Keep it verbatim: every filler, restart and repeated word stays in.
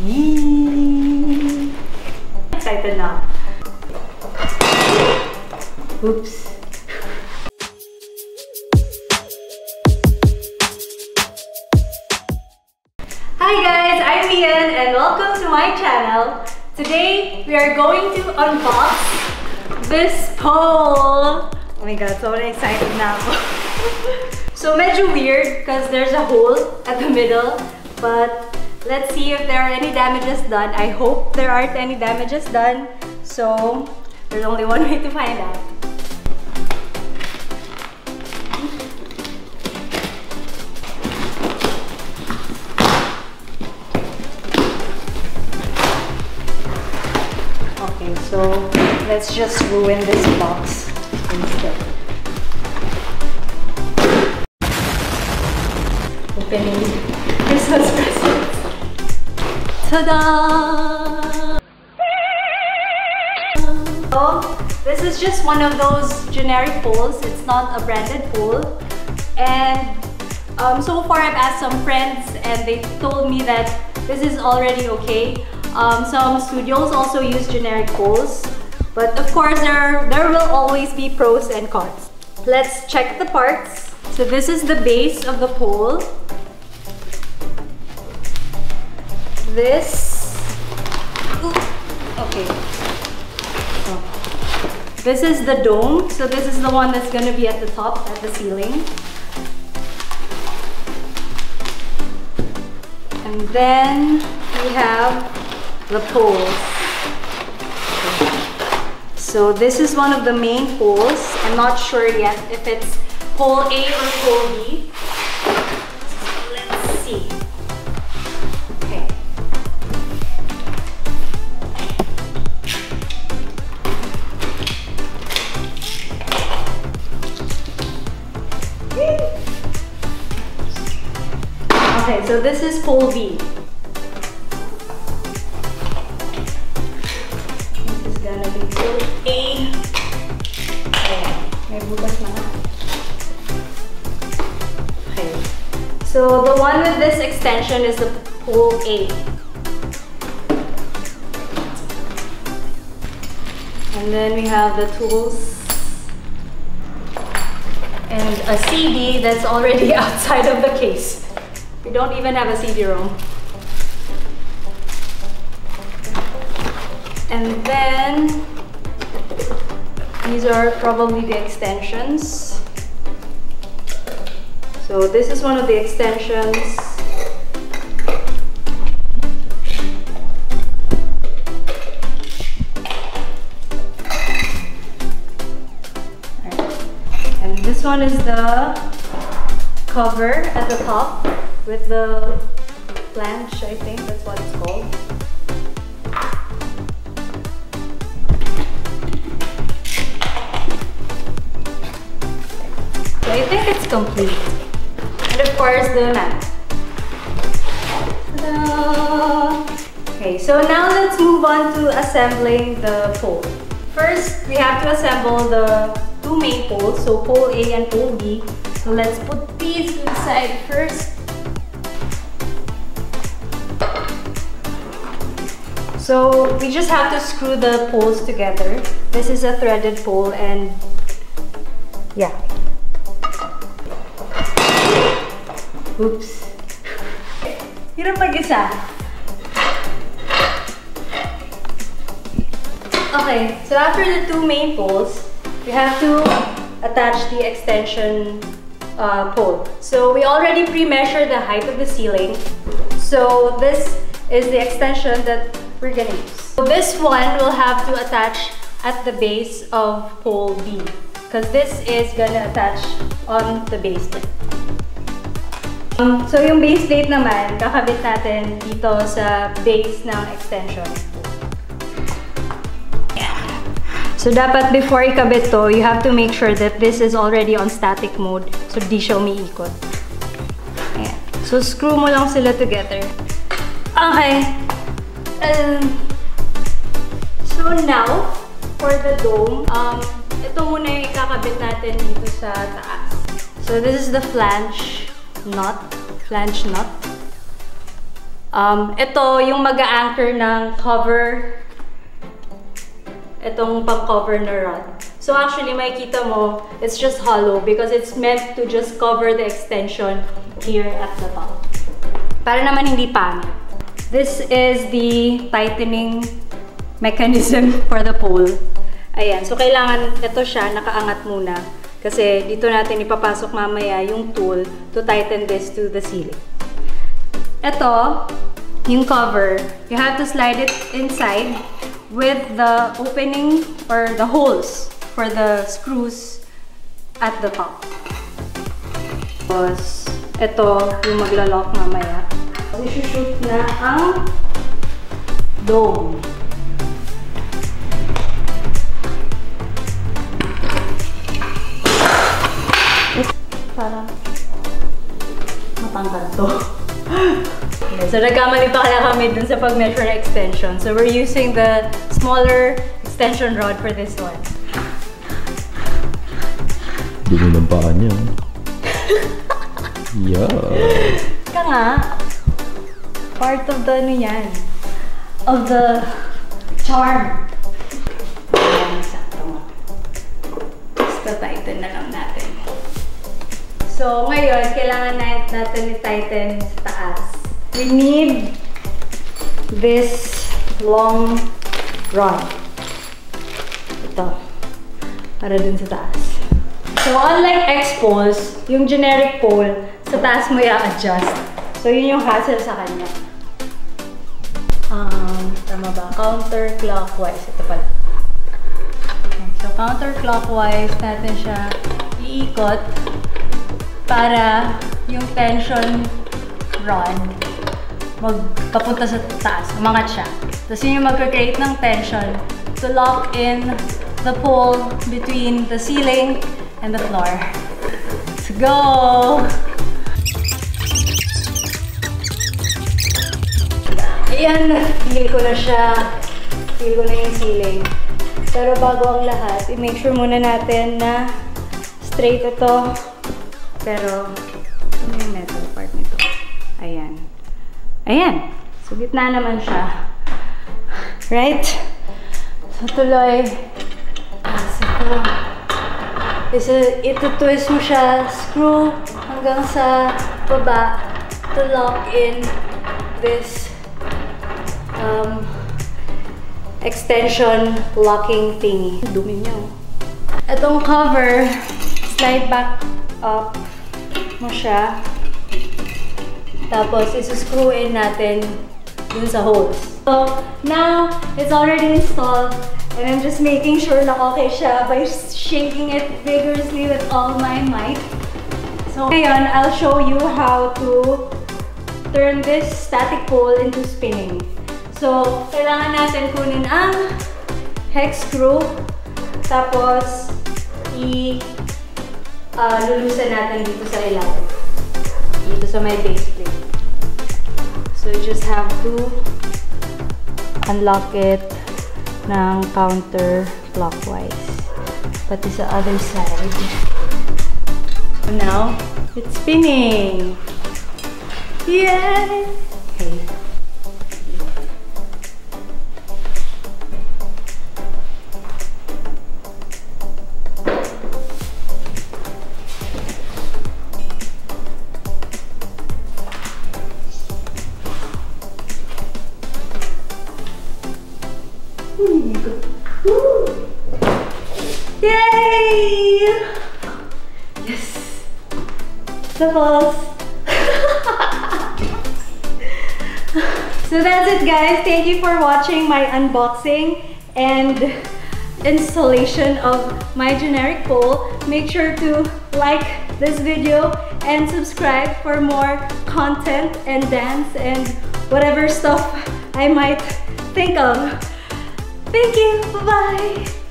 Yee. Excited now. Oops. Hi guys, I'm Weanne and welcome to my channel. Today we are going to unbox this pole. Oh my god, so excited now. So medyo weird because there's a hole at the middle, but let's see if there are any damages done. I hope there aren't any damages done. So there's only one way to find out. Okay, so let's just ruin this box instead. Opening Christmas presents. Ta-da! So this is just one of those generic poles. It's not a branded pole. And um, so far I've asked some friends and they told me that this is already okay. Um, some studios also use generic poles. But of course there, there will always be pros and cons. Let's check the parts. So this is the base of the pole. This... Ooh, okay. Oh. This is the dome. So this is the one that's going to be at the top, at the ceiling. And then we have the poles. So this is one of the main poles. I'm not sure yet if it's pole A or pole B. Let's see. Okay. Okay, so this is pole B. So the one with this extension is the pole A. And then we have the tools and a C D that's already outside of the case. We don't even have a C D ROM. And then these are probably the extensions. So this is one of the extensions. And this one is the cover at the top with the flange, I think that's what it's called. So I think it's complete. And of course the map. Ta-da! Okay, so now let's move on to assembling the pole. First, we have to assemble the two main poles, so pole A and pole B. So let's put these to the side first. So we just have to screw the poles together. This is a threaded pole and yeah. Oops. Hirap mag-isa. Okay, so after the two main poles, we have to attach the extension uh, pole. So we already pre-measured the height of the ceiling. So this is the extension that we're gonna use. So this one will have to attach at the base of pole B, because this is gonna attach on the base plate. Um, so yung base plate naman, kakabit natin dito sa base ng extension. Yeah. So dapat before ikabit to, you have to make sure that this is already on static mode. So di siya umiikot. Yeah. So screw mo lang sila together. Okay. Um, so now, for the dome, um, ito muna yung ikakabit natin dito sa taas. So this is the flange. Nut, flange nut. Um, ito, yung mag-a-anchor ng cover. Itong pang-cover na rod. So actually, makikita mo, it's just hollow because it's meant to just cover the extension here at the top. Para naman hindi pangit. This is the tightening mechanism for the pole. Ayan. So kailangan ito siya, nakaangat muna. Kasi dito natin ipapasok mamaya yung tool to tighten this to the ceiling. Ito, yung cover, you have to slide it inside with the opening or the holes for the screws at the top. Tapos, ito yung magla-lock mamaya. I-shoot na ang dome. Parang matanggal to. So nagkamali pa kaya kami dun sa pag-measure extension. So we're using the smaller extension rod for this one. Dugo ng paa niya. Yeah. Ika nga. Part of the ano yan. Of the charm. Basta tighten na lang natin. So ngayon, kailangan natin i-tighten sa taas. We need this long rod. Ito. Para dun sa taas. So unlike X-poles, yung generic pole, sa taas mo i-adjust. So yun yung hassle sa kanya. Um, tama ba? Counterclockwise. Ito pala. Okay, so counterclockwise natin siya iikot para yung tension rod magpapunta sa taas, umangat siya. Tapos yun yung mag-create ng tension to lock in the pole between the ceiling and the floor. Let's go! Ayan, feel ko na siya. Feel ko na yung ceiling. Pero bago ang lahat, i-make sure muna natin na straight ito. Pero, ano yung metal part nito? Ayan. Ayan. So, gitna naman siya. Right? So, tuloy. Kasi ito. Kasi itutwist mo siya screw hanggang sa baba to lock in this um, extension locking thingy. Dumi niyo. Itong cover, slide back up mo siya. Tapos, isuscrew in natin dun sa holes. So, now, it's already installed. And I'm just making sure na okay siya by shaking it vigorously with all my might. So, ngayon, I'll show you how to turn this static pole into spinning. So, kailangan natin kunin ang hex screw. Tapos, i-lulusan uh, natin dito sa ilalim. Dito sa may base plate. So you just have to unlock it ng counterclockwise. Pati sa other side. So now, it's spinning! Yay! Okay. Yay! Yes! Tapos! So that's it guys! Thank you for watching my unboxing and installation of my generic pole. Make sure to like this video and subscribe for more content and dance and whatever stuff I might think of. Thank you! Bye-bye!